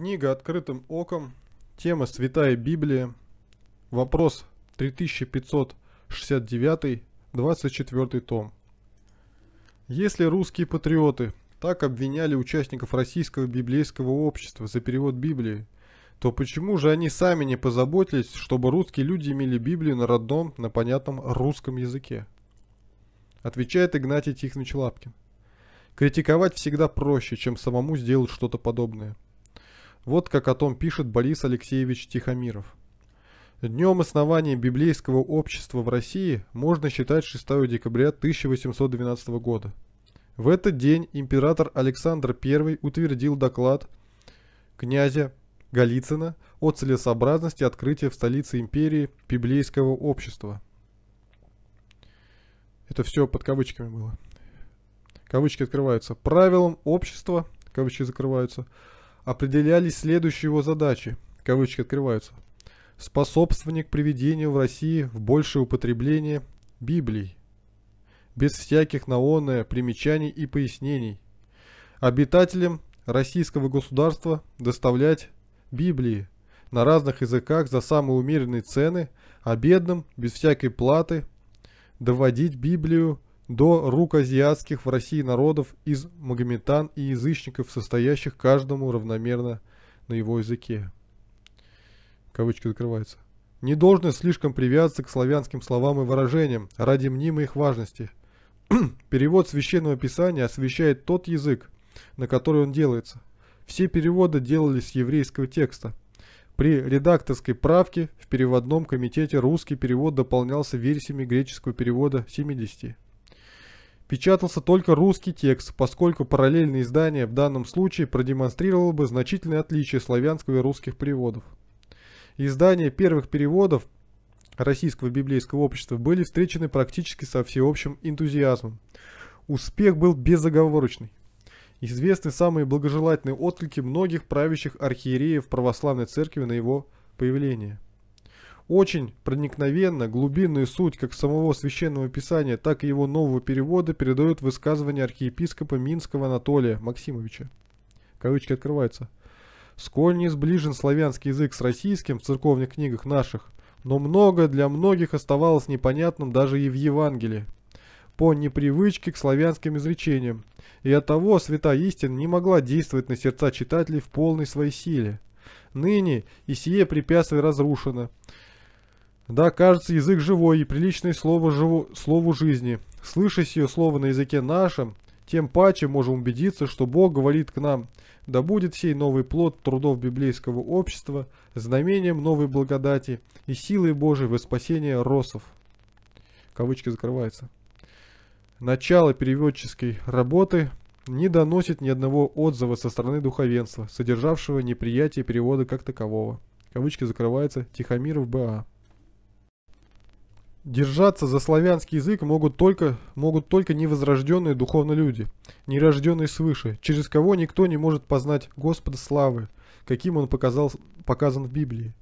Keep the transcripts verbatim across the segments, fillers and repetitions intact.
Книга «Открытым оком». Тема «Святая Библия». Вопрос три тысячи пятьсот шестьдесят девять, двадцать четвёртый том. Если русские патриоты так обвиняли участников Российского библейского общества за перевод Библии, то почему же они сами не позаботились, чтобы русские люди имели Библию на родном, на понятном русском языке? Отвечает Игнатий Тихонович Лапкин. Критиковать всегда проще, чем самому сделать что-то подобное. Вот как о том пишет Борис Алексеевич Тихомиров. Днем основания библейского общества в России можно считать шестого декабря тысяча восемьсот двенадцатого года. В этот день император Александр Первый утвердил доклад князя Голицына о целесообразности открытия в столице империи библейского общества. Это все под кавычками было. Кавычки открываются. Правилам общества, кавычки закрываются, определялись следующие его задачи, кавычки открываются. Способствование к приведению в России в большее употребление Библии, без всяких наоне примечаний и пояснений. Обитателям российского государства доставлять Библии на разных языках за самые умеренные цены, а бедным, без всякой платы, доводить Библию до рук азиатских в России народов из магометан и язычников, состоящих каждому равномерно на его языке. Кавычки закрываются. Не должно слишком привязываться к славянским словам и выражениям ради мнимой их важности. Перевод священного писания освещает тот язык, на который он делается. Все переводы делались с еврейского текста. При редакторской правке в переводном комитете русский перевод дополнялся версиями греческого перевода семидесяти. Печатался только русский текст, поскольку параллельное издание в данном случае продемонстрировало бы значительные отличия славянского и русских переводов. Издания первых переводов Российского библейского общества были встречены практически со всеобщим энтузиазмом. Успех был безоговорочный. Известны самые благожелательные отклики многих правящих архиереев православной церкви на его появление. Очень проникновенно глубинную суть как самого священного писания, так и его нового перевода передают высказывания архиепископа Минского Анатолия Максимовича. Кавычки открываются. Сколь не сближен славянский язык с российским в церковных книгах наших, но многое для многих оставалось непонятным даже и в Евангелии, по непривычке к славянским изречениям, и оттого святая истина не могла действовать на сердца читателей в полной своей силе. Ныне и сие препятствие разрушено. Да, кажется, язык живой и приличное слово живу, слову жизни. Слыша сие слово на языке нашем, тем паче можем убедиться, что Бог говорит к нам, да будет сей новый плод трудов библейского общества знамением новой благодати и силой Божией во спасение россов. Кавычки закрываются. Начало переводческой работы не доносит ни одного отзыва со стороны духовенства, содержавшего неприятие перевода как такового. Кавычки закрываются. Тихомиров Б А Держаться за славянский язык могут только, могут только невозрожденные духовно люди, нерожденные свыше, через кого никто не может познать Господа славы, каким он показал, показан в Библии.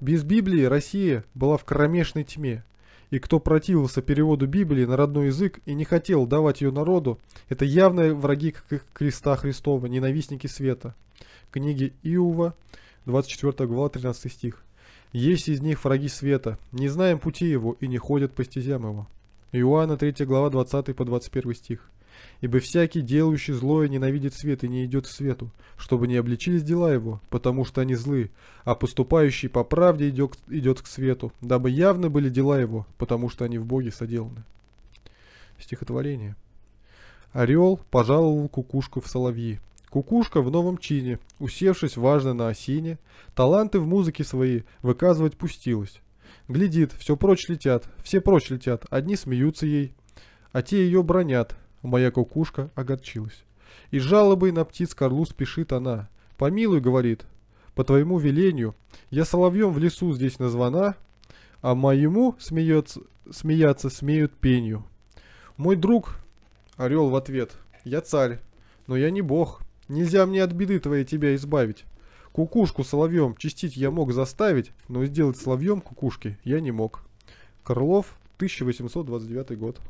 Без Библии Россия была в кромешной тьме, и кто противился переводу Библии на родной язык и не хотел давать ее народу, это явные враги креста Христова, ненавистники света. Книги Иова, двадцать четвёртая глава, тринадцатый стих. Есть из них враги света, не знаем пути его и не ходят по стезям его. Иоанна третья глава, двадцатый по двадцать первый стих. Ибо всякий, делающий злое, ненавидит свет и не идет к свету, чтобы не обличились дела его, потому что они злы, а поступающий по правде идет, идет к свету, дабы явны были дела его, потому что они в Боге соделаны. Стихотворение. Орел пожаловал кукушку в соловьи. Кукушка в новом чине, усевшись важно на осине, таланты в музыке свои выказывать пустилась. Глядит, все прочь летят, все прочь летят, одни смеются ей, а те ее бронят. Моя кукушка огорчилась. И жалобой на птиц к орлу спешит она. Помилуй, говорит, по твоему велению, я соловьем в лесу здесь названа, а моему смеется, смеяться смеют пенью. Мой друг, орел в ответ, я царь, но я не бог. Нельзя мне от беды твоей тебя избавить. Кукушку соловьем чистить я мог заставить, но сделать соловьем кукушки я не мог. Крылов, тысяча восемьсот двадцать девятый год.